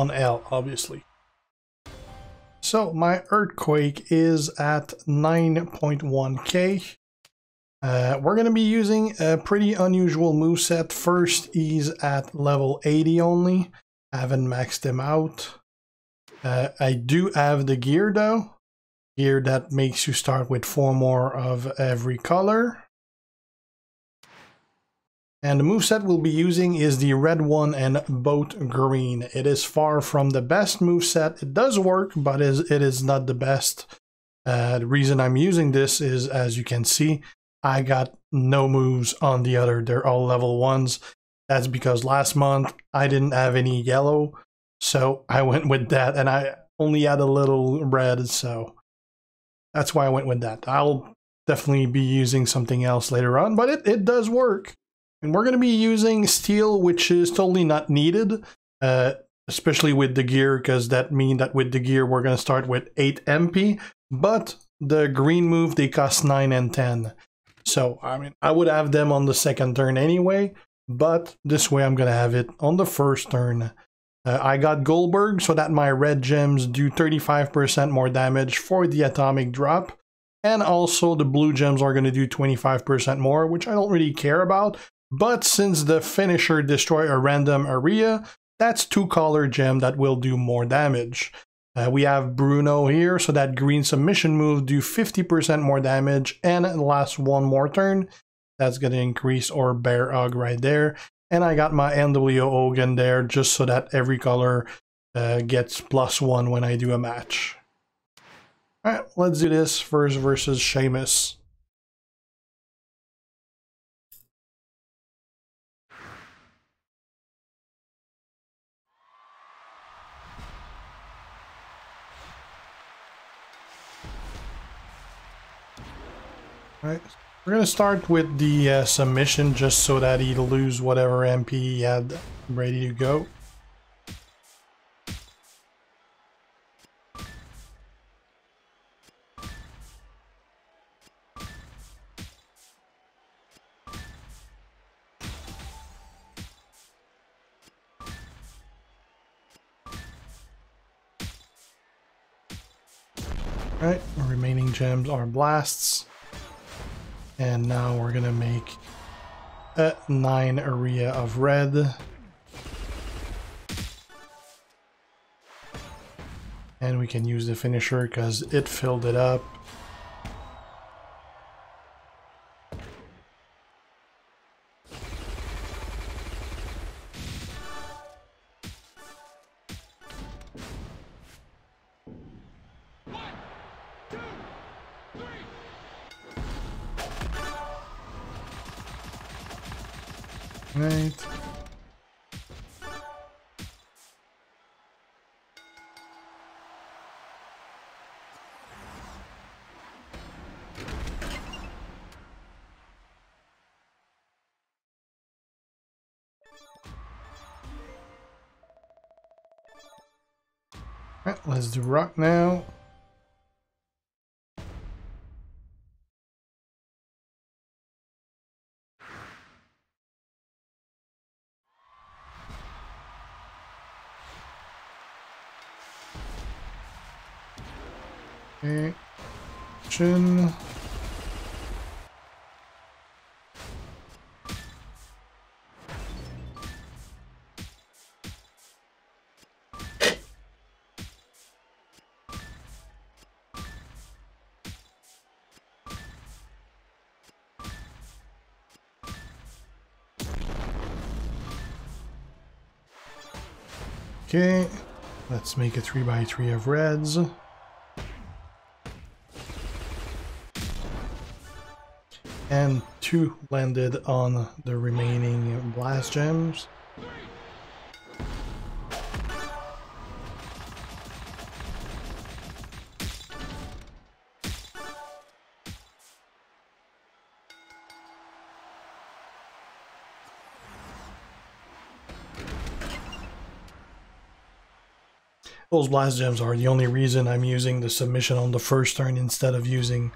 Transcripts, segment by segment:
on L, obviously. So my Earthquake is at 9.1k. We're going to be using a pretty unusual moveset. First, he's at level 80 only. I haven't maxed him out. I do have the gear though. Gear that makes you start with 4 more of every color. And the moveset we'll be using is the red one and both green. It is far from the best moveset. It does work, but it is not the best. The reason I'm using this is, as you can see, I got no moves on the other. They're all level 1s. That's because last month I didn't have any yellow, so I went with that. And I only had a little red, so that's why I went with that. I'll definitely be using something else later on, but it does work. And we're going to be using steel, which is totally not needed, especially with the gear, because that means that with the gear we're going to start with 8 MP, but the green move, they cost 9 and 10. So, I mean, I would have them on the second turn anyway, but this way I'm going to have it on the first turn. I got Goldberg, so that my red gems do 35% more damage for the atomic drop. And also the blue gems are going to do 25% more, which I don't really care about. But since the finisher destroys a random area, that's 2 color gem that will do more damage. We have Bruno here, so that green submission move do 50% more damage, and last one more turn. That's going to increase our bear hug right there. And I got my NWO Hogan there, just so that every color gets +1 when I do a match. Alright, let's do this first versus Sheamus. Alright, we're gonna start with the submission just so that he'll lose whatever MP he had ready to go. Alright, remaining gems are blasts. And now we're gonna make a 9 area of red. And we can use the finisher because it filled it up. Right. Right, let's do rock now. Okay. Chin. Okay. Let's make a 3x3 of reds. And 2 landed on the remaining blast gems. Those blast gems are the only reason I'm using the submission on the first turn instead of using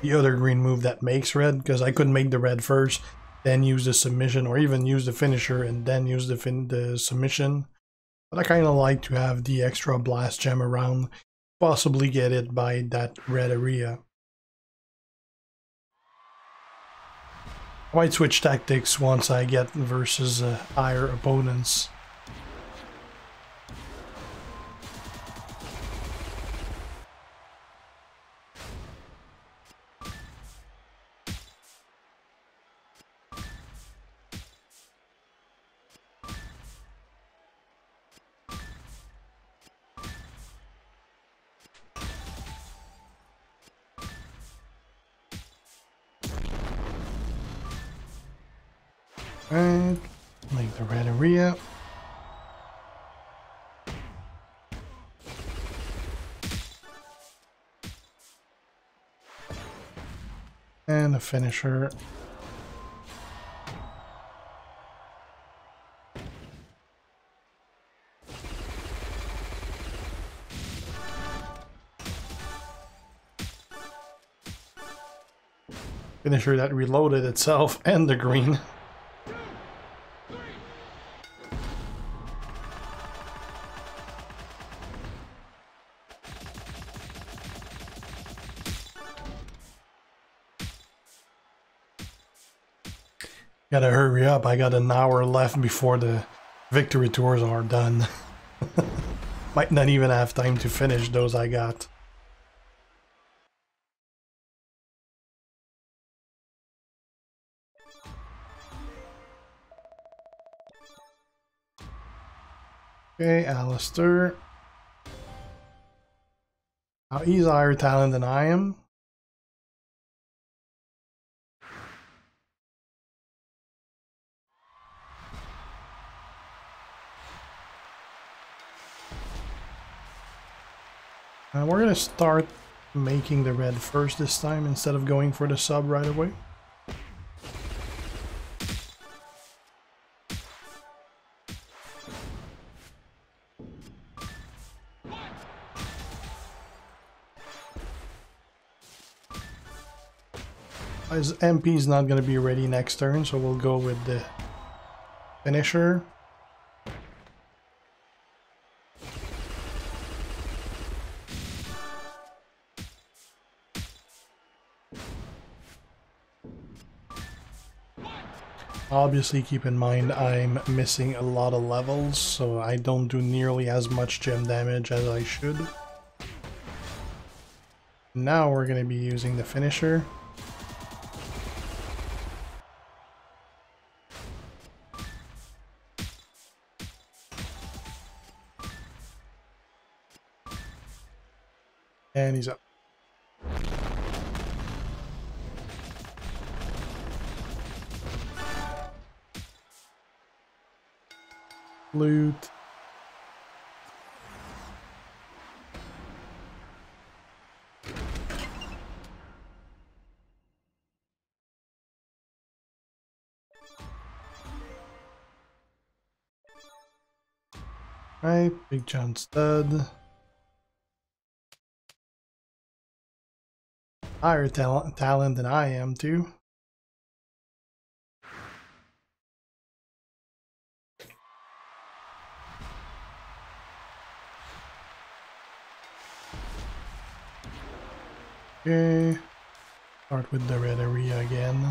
the other green move that makes red, because I could make the red first, then use the submission, or even use the finisher and then use the submission. But I kind of like to have the extra blast gem around, possibly get it by that red area. I might switch tactics once I get versus higher opponents. And like the red area. And a finisher. Finisher that reloaded itself and the green. Gotta hurry up, I got an hour left before the victory tours are done. Might not even have time to finish those I got. Okay, Alistair. Now he's higher talent than I am. We're gonna start making the red first this time instead of going for the sub right away. His MP is not gonna be ready next turn, so we'll go with the finisher. Obviously, keep in mind I'm missing a lot of levels, so I don't do nearly as much gem damage as I should. Now we're going to be using the finisher. And he's up. Loot. Right, big John Stud. Higher talent than I am too. Okay, start with the red area again.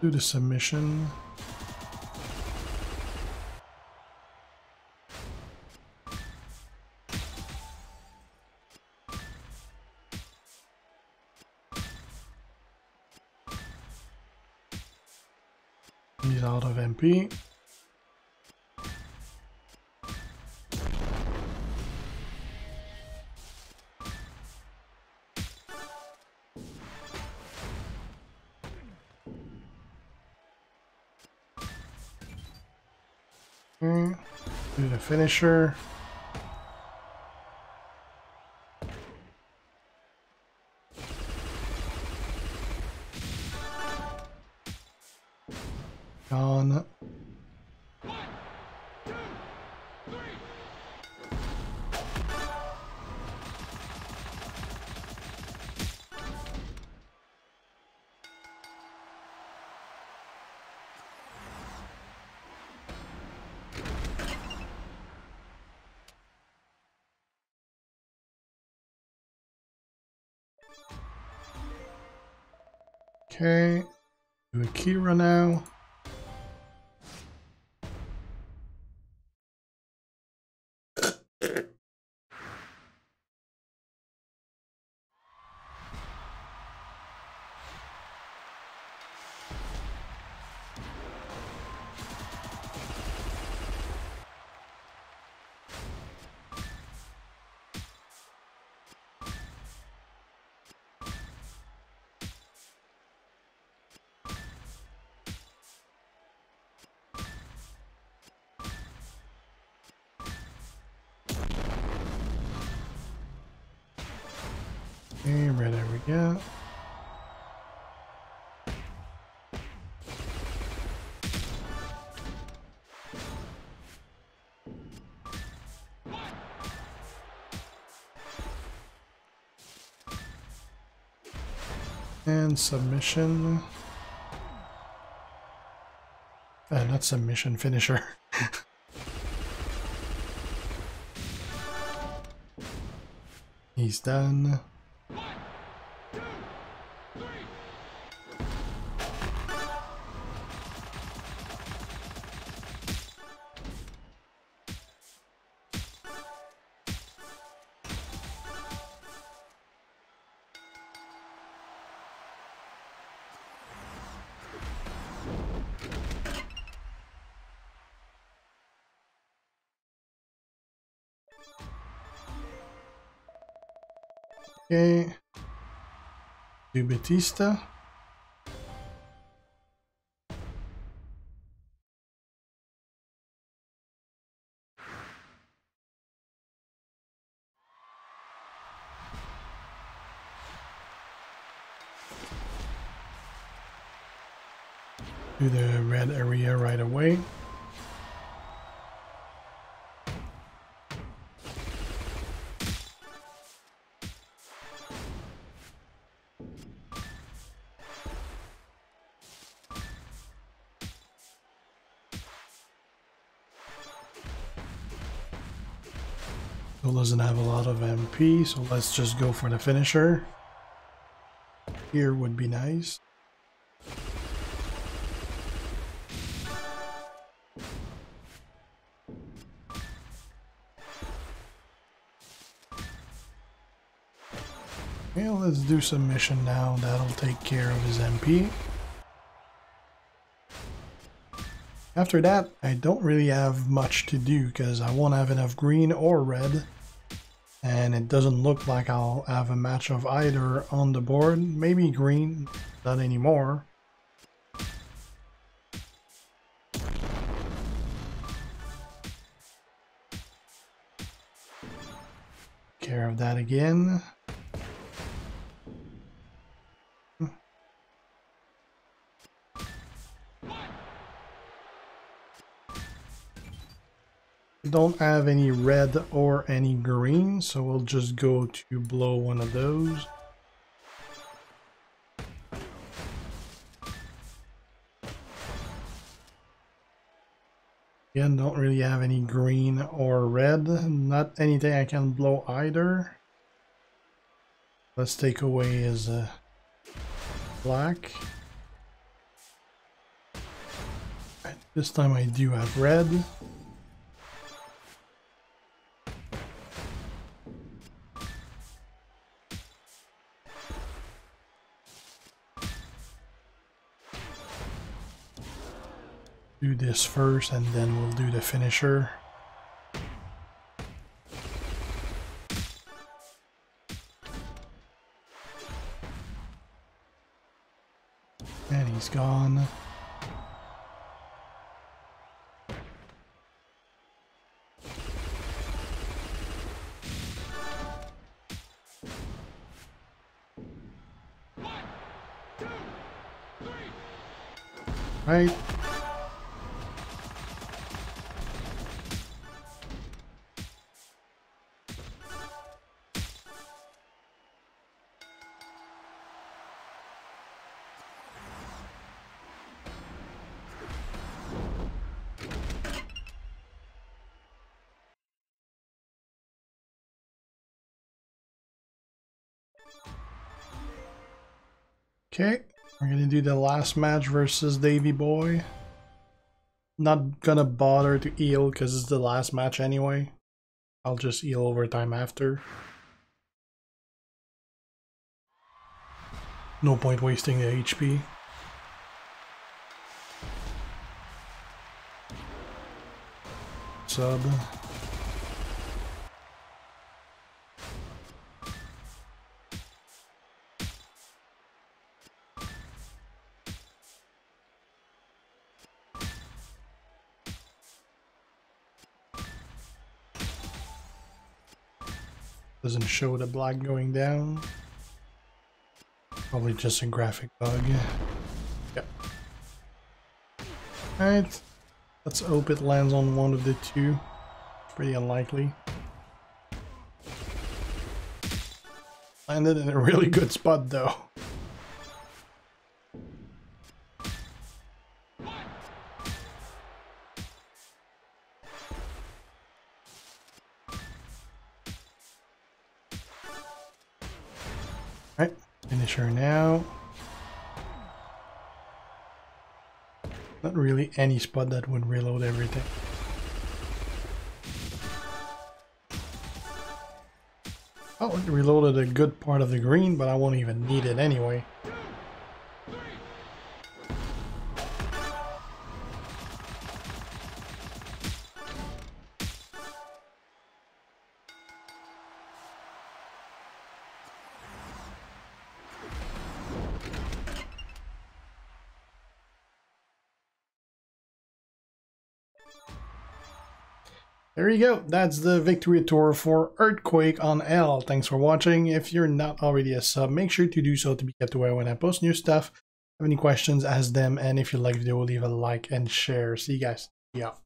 Do the submission. He's out of MP. Okay. Do the finisher. Okay, do Akira now. Okay, red over here. And submission. Not submission, finisher. He's done. Okay, do Batista. Do the red area right away. Doesn't have a lot of MP, so let's just go for the finisher. Here would be nice. Yeah, let's do submission now. That'll take care of his MP. After that, I don't really have much to do because I won't have enough green or red. And it doesn't look like I'll have a match of either on the board. Maybe green, not anymore. Care of that again. Don't have any red or any green, so we'll just go to blow one of those. Again, don't really have any green or red, not anything I can blow either. Let's take away his black. This time I do have red. Do this first and then we'll do the finisher. And he's gone. One, two, three. Right. Okay, We're gonna do the last match versus Davy Boy. Not gonna bother to heal because it's the last match anyway. I'll just heal overtime after. No point wasting the HP. Sub. Doesn't show the black going down. Probably just a graphic bug. Yep. Alright. Let's hope it lands on one of the two. Pretty unlikely. Landed in a really good spot though. Alright, finish her now. Not really any spot that would reload everything. Oh, it reloaded a good part of the green, but I won't even need it anyway. There you go, that's the victory tour for Earthquake on L. Thanks for watching. If you're not already a sub, make sure to do so to be kept aware when I post new stuff. Have any questions, ask them, and if you like the video, leave a like and share. See you guys. Yeah.